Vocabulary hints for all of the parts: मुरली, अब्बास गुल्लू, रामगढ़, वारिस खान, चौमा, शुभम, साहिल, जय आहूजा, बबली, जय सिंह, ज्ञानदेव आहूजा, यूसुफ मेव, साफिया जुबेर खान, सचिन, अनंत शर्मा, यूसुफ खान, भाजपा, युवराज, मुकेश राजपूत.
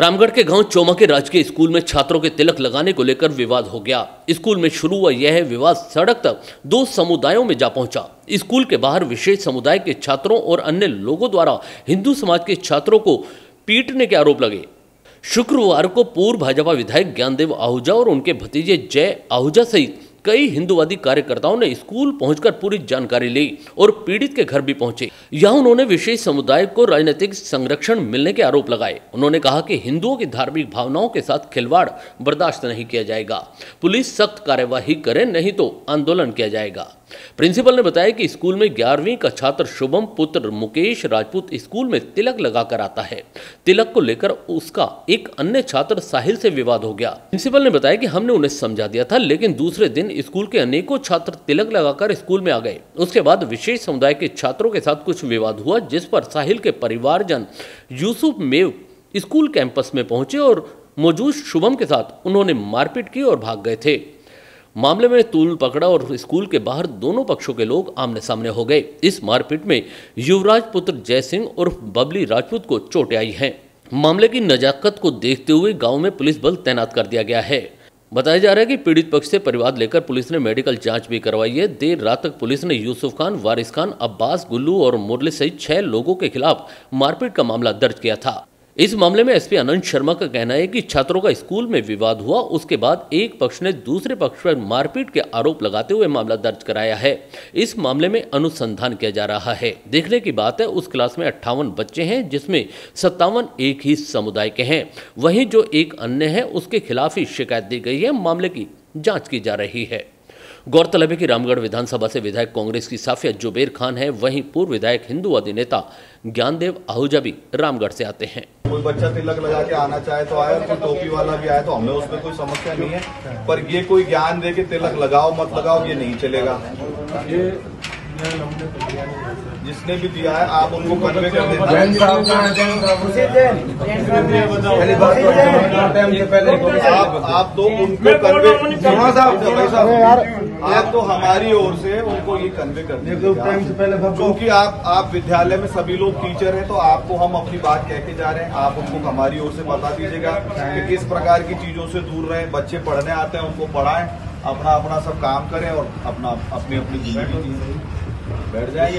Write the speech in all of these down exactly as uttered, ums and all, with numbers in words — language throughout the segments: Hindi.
रामगढ़ के गांव चौमा के राजकीय स्कूल में छात्रों के तिलक लगाने को लेकर विवाद हो गया। स्कूल में शुरू हुआ यह विवाद सड़क तक दो समुदायों में जा पहुंचा। स्कूल के बाहर विशेष समुदाय के छात्रों और अन्य लोगों द्वारा हिंदू समाज के छात्रों को पीटने के आरोप लगे। शुक्रवार को पूर्व भाजपा विधायक ज्ञानदेव आहूजा और उनके भतीजे जय आहूजा सहित कई हिंदुवादी कार्यकर्ताओं ने स्कूल पहुंचकर पूरी जानकारी ली और पीड़ित के घर भी पहुंचे। यहां उन्होंने विशेष समुदाय को राजनीतिक संरक्षण मिलने के आरोप लगाए। उन्होंने कहा कि हिंदुओं की धार्मिक भावनाओं के साथ खिलवाड़ बर्दाश्त नहीं किया जाएगा। पुलिस सख्त कार्यवाही करे, नहीं तो आंदोलन किया जाएगा। प्रिंसिपल ने बताया कि स्कूल में ग्यारहवीं का छात्र शुभम पुत्र मुकेश राजपूत स्कूल में तिलक लगाकर आता है। तिलक को लेकर उसका एक अन्य छात्र साहिल से विवाद हो गया। प्रिंसिपल ने बताया कि हमने उन्हें समझा दिया था, लेकिन दूसरे दिन स्कूल के अनेकों छात्र तिलक लगाकर स्कूल में आ गए। उसके बाद विशेष समुदाय के छात्रों के साथ कुछ विवाद हुआ, जिस पर साहिल के परिवारजन यूसुफ मेव स्कूल कैंपस में पहुंचे और मौजूद शुभम के साथ उन्होंने मारपीट की और भाग गए थे। मामले में तूल पकड़ा और स्कूल के बाहर दोनों पक्षों के लोग आमने सामने हो गए। इस मारपीट में युवराज पुत्र जय सिंह और बबली राजपूत को चोटें आई हैं। मामले की नजाकत को देखते हुए गांव में पुलिस बल तैनात कर दिया गया है। बताया जा रहा है कि पीड़ित पक्ष से परिवाद लेकर पुलिस ने मेडिकल जांच भी करवाई है। देर रात तक पुलिस ने यूसुफ खान, वारिस खान, अब्बास गुल्लू और मुरली सहित छह लोगों के खिलाफ मारपीट का मामला दर्ज किया था। इस मामले में एसपी अनंत शर्मा का कहना है कि छात्रों का स्कूल में विवाद हुआ, उसके बाद एक पक्ष ने दूसरे पक्ष पर मारपीट के आरोप लगाते हुए मामला दर्ज कराया है। इस मामले में अनुसंधान किया जा रहा है। देखने की बात है, उस क्लास में अट्ठावन बच्चे हैं, जिसमें सत्तावन एक ही समुदाय के हैं। वहीं जो एक अन्य है, उसके खिलाफ ही शिकायत दी गई है। मामले की जाँच की जा रही है। गौरतलब है कि रामगढ़ विधानसभा से विधायक कांग्रेस की साफिया जुबेर खान है। वहीं पूर्व विधायक हिंदूवादी नेता ज्ञानदेव आहूजा भी रामगढ़ से आते हैं। कोई बच्चा तिलक लगा के आना चाहे तो आए, कोई टोपी वाला भी आए तो हमें उसमें कोई समस्या नहीं है, पर ये कोई ज्ञान दे के तिलक लगाओ मत लगाओ ये नहीं चलेगा। ये जिसने भी दिया है आप उनको कन्वे कर देना। आप आप तो उनको कन्वे आप तो हमारी ओर से उनको ये कन्वे कर देना, क्योंकि आप आप विद्यालय में सभी लोग टीचर हैं, तो आपको हम अपनी बात कह के जा रहे हैं। आप उनको हमारी ओर से बता दीजिएगा कि किस प्रकार की चीजों से दूर रहें। बच्चे पढ़ने आते हैं, उनको पढ़ाएं, अपना अपना सब काम करें और अपना अपनी अपनी बैठ जाइए।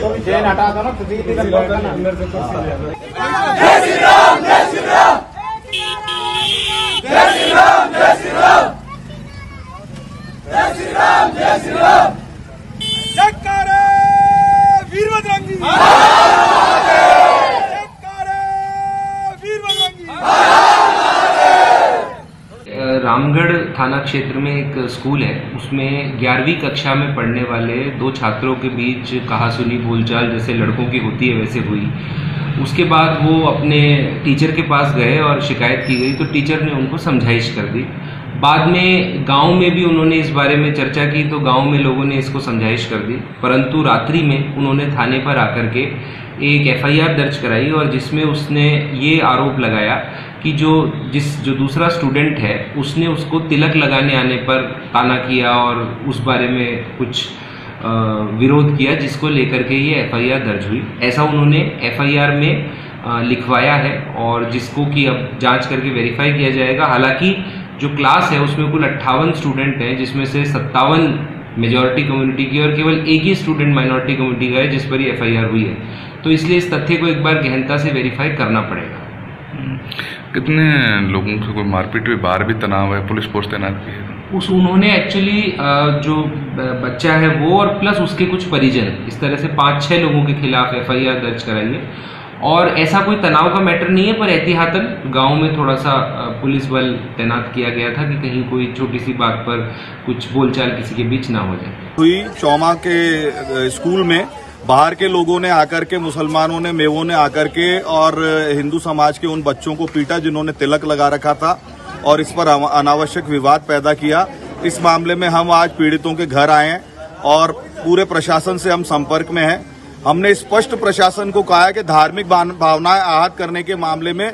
रामगढ़ थाना क्षेत्र में एक स्कूल है, उसमें ग्यारहवीं कक्षा में पढ़ने वाले दो छात्रों के बीच कहासुनी बोलचाल जैसे लड़कों की होती है वैसे हुई। उसके बाद वो अपने टीचर के पास गए और शिकायत की गई, तो टीचर ने उनको समझाइश कर दी। बाद में गांव में भी उन्होंने इस बारे में चर्चा की, तो गांव में लोगों ने इसको समझाइश कर दी, परंतु रात्रि में उन्होंने थाने पर आकर के एक एफ आई आर दर्ज कराई और जिसमें उसने ये आरोप लगाया कि जो जिस जो दूसरा स्टूडेंट है उसने उसको तिलक लगाने आने पर ताना किया और उस बारे में कुछ आ, विरोध किया, जिसको लेकर के ये एफ आई आर दर्ज हुई। ऐसा उन्होंने एफ आई आर में आ, लिखवाया है और जिसको कि अब जांच करके वेरीफाई किया जाएगा। हालांकि जो क्लास है उसमें कुल अट्ठावन स्टूडेंट हैं, जिसमें से सत्तावन मेजॉरिटी कम्युनिटी की और केवल एक ही स्टूडेंट माइनॉरिटी कम्युनिटी का है जिस पर ये एफ आई आर हुई है, तो इसलिए इस तथ्य को एक बार गहनता से वेरीफाई करना पड़ेगा। कितने लोगों से कोई मारपीट हुई, बाहर भी तनाव है, पुलिस फोर्स तैनात की है? उस उन्होंने एक्चुअली जो बच्चा है वो और प्लस उसके कुछ परिजन, इस तरह से पाँच छः लोगों के खिलाफ एफ आई आर दर्ज कराई है और ऐसा कोई तनाव का मैटर नहीं है, पर एहतियातन गांव में थोड़ा सा पुलिस बल तैनात किया गया था कि कहीं कोई छोटी सी बात पर कुछ बोलचाल किसी के बीच ना हो जाए। हुई चौमा के स्कूल में बाहर के लोगों ने आकर के, मुसलमानों ने, मेवों ने आकर के और हिंदू समाज के उन बच्चों को पीटा जिन्होंने तिलक लगा रखा था और इस पर अनावश्यक विवाद पैदा किया। इस मामले में हम आज पीड़ितों के घर आए हैं और पूरे प्रशासन से हम संपर्क में हैं। हमने स्पष्ट प्रशासन को कहा है कि धार्मिक भावनाएं आहत करने के मामले में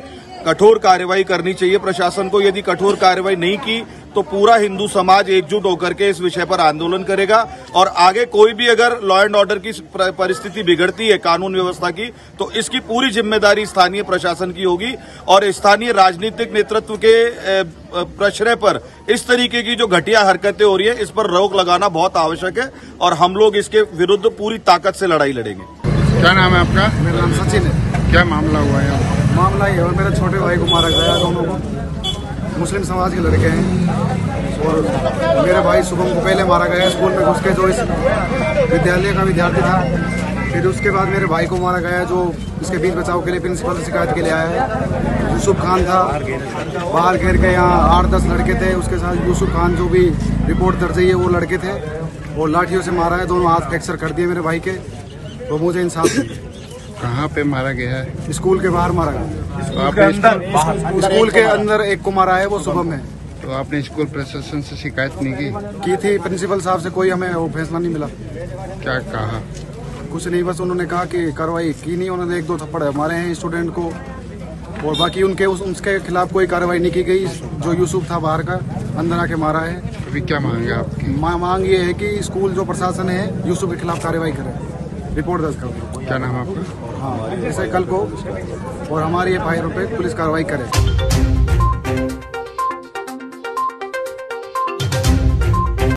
कठोर कार्रवाई करनी चाहिए प्रशासन को। यदि कठोर कार्रवाई नहीं की तो पूरा हिंदू समाज एकजुट होकर के इस विषय पर आंदोलन करेगा। और आगे कोई भी अगर लॉ एंड ऑर्डर की परिस्थिति बिगड़ती है, कानून व्यवस्था की, तो इसकी पूरी जिम्मेदारी स्थानीय प्रशासन की होगी। और स्थानीय राजनीतिक नेतृत्व के प्रश्रय पर इस तरीके की जो घटिया हरकतें हो रही है, इस पर रोक लगाना बहुत आवश्यक है और हम लोग इसके विरुद्ध पूरी ताकत से लड़ाई लड़ेंगे। क्या नाम है आपका? मेरा नाम सचिन है। क्या मामला हुआ है? मामला ये है, मेरे छोटे भाई को मारा गया, दोनों को मुस्लिम समाज के लड़के हैं। और मेरे भाई शुभम को पहले मारा गया स्कूल में घुस के, जो इस विद्यालय का विद्यार्थी था। फिर उसके बाद मेरे भाई को मारा गया, जो इसके बीच बचाव के लिए प्रिंसिपल से शिकायत के लिए आया है। यूसुफ खान था, बाहर घेर के यहाँ आठ दस लड़के थे, उसके साथ यूसुफ खान जो भी रिपोर्ट दर्ज है वो लड़के थे। वो लाठियों से मारा है, दोनों हाथ फ्रैक्चर कर दिए मेरे भाई के। तो मुझे इंसाफ कहाँ पे मारा गया है? स्कूल के बाहर मारा गया, स्कूल के अंदर एक को मारा है, वो शुभम है। तो आपने स्कूल प्रशासन से शिकायत नहीं की? की थी प्रिंसिपल साहब से, कोई हमें वो फैसला नहीं मिला। क्या कहा? कुछ नहीं, बस उन्होंने कहा कि कार्रवाई की नहीं। उन्होंने एक दो थप्पड़ मारे हैं स्टूडेंट को, और बाकी उनके उस, उसके खिलाफ कोई कार्रवाई नहीं की गई। जो यूसुफ था बाहर का, अंदर आके मारा है। अभी क्या मांग है आपकी? मां, मांग ये है कि स्कूल जो प्रशासन है यूसुफ के खिलाफ कार्रवाई करे, रिपोर्ट दर्ज करें। क्या नाम है आपका? हाँ, जैसे कल को और हमारे एफ आई आर पे पुलिस कार्रवाई करे।